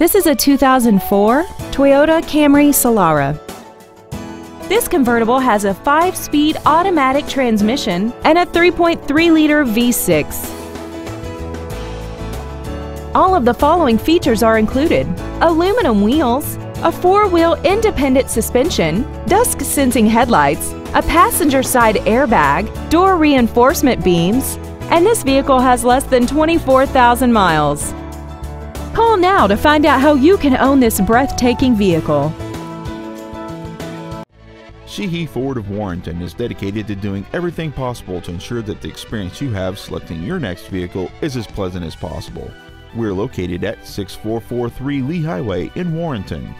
This is a 2004 Toyota Camry Solara. This convertible has a 5-speed automatic transmission and a 3.3-liter V6. All of the following features are included: aluminum wheels, a 4-wheel independent suspension, dusk-sensing headlights, a passenger side airbag, door reinforcement beams, and this vehicle has less than 24,000 miles. Call now to find out how you can own this breathtaking vehicle. Sheehy Ford of Warrenton is dedicated to doing everything possible to ensure that the experience you have selecting your next vehicle is as pleasant as possible. We're located at 6443 Lee Highway in Warrenton.